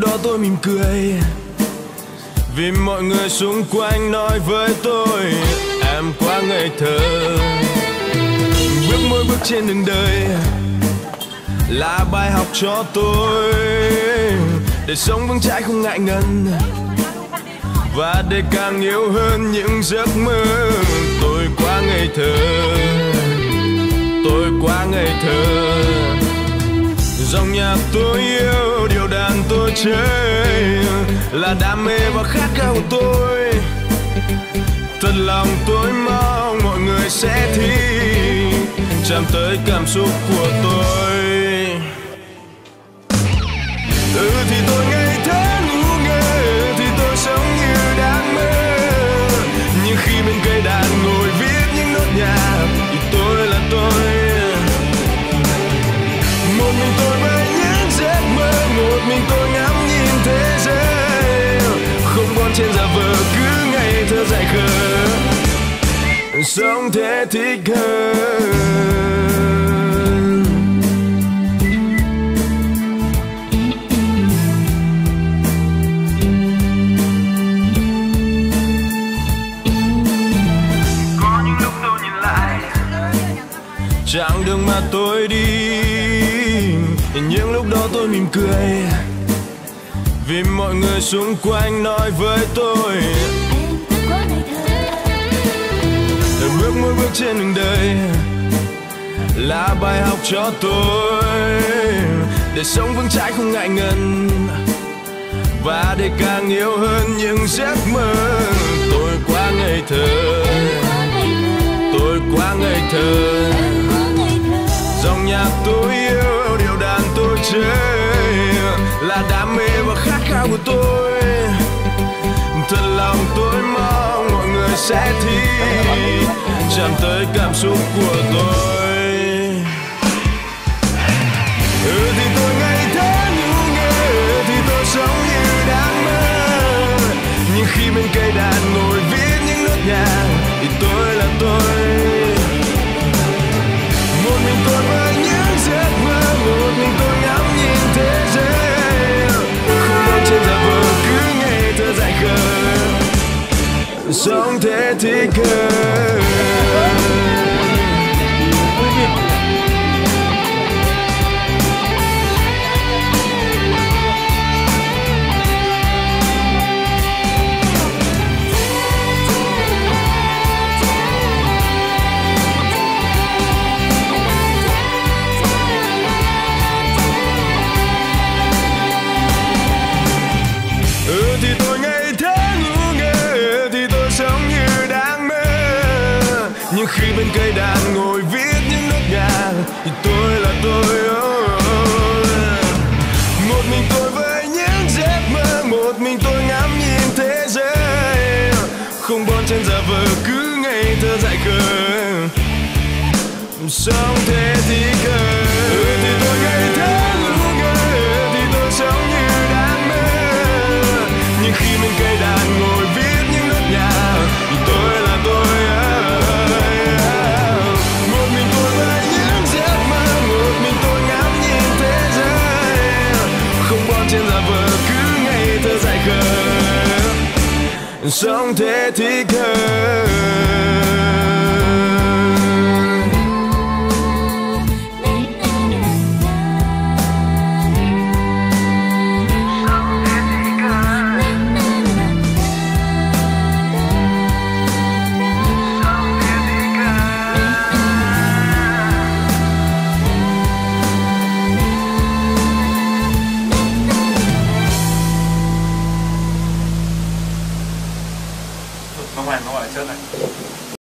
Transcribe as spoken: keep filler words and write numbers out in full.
lúc đó tôi mỉm cười vì mọi người xung quanh nói với tôi em quá ngây thơ. Bước mỗi bước trên đường đời là bài học cho tôi để sống vững chãi không ngại ngần và để càng yêu hơn những giấc mơ. Tôi quá ngây thơ, tôi quá ngây thơ. Dòng nhạc tôi yêu, điệu đàn tôi chơi là đam mê và khát khao của tôi. Thật lòng tôi mong mọi người sẽ thích chạm tới cảm xúc của tôi. Ừ thì tôi ngây thơ ngu ngơ, thì tôi sống như đam mê. Nhưng khi bên cây đàn ngồi viết những nốt nhạc thì tôi là tôi. Một mình tôi với những giấc mơ, một mình tôi ngắm nhìn thế giới. Không bon chen giả vờ, cứ ngây thơ dại khờ, sống thế thích hơn. Có những lúc tôi nhìn lại chặng đường mà tôi đi, những lúc đó tôi mỉm cười vì mọi người xung quanh nói với tôi bước mỗi bước trên đường đời là bài học cho tôi để sống vững chãi không ngại ngần và để càng yêu hơn những giấc mơ. Tôi quá ngây thơ, tôi quá ngây thơ. Dòng nhạc tôi yêu, điệu đàn tôi chơi là đam mê và khát khao của tôi. Thật lòng tôi mong mọi người sẽ thích chạm tới cảm xúc của tôi. Ừ thì tôi ngây thơ ngu ngơ, thì tôi sống như đam mê. Nhưng khi bên cây đàn ngồi viết những nốt nhạc thì tôi là tôi. Một mình tôi với những giấc mơ, một mình tôi ngắm nhìn thế giới. Không bao trên giả vờ, cứ ngây thơ dại khờ, sống thế thích hơn. Khi bên cây đàn ngồi viết những nốt nhạc thì tôi là tôi. Oh, oh. Một mình tôi với những giấc mơ, một mình tôi ngắm nhìn thế giới. Không bon chen giả vờ, cứ ngây thơ dại khờ, sống thế thì khờ. Ừ, thì tôi ngây thơ ngu ngơ, thì tôi sống như đam mê. Nhưng khi bên cây đàn ngồi viết những nốt nhạc thì tôi là tôi. Sống thế thích hơn.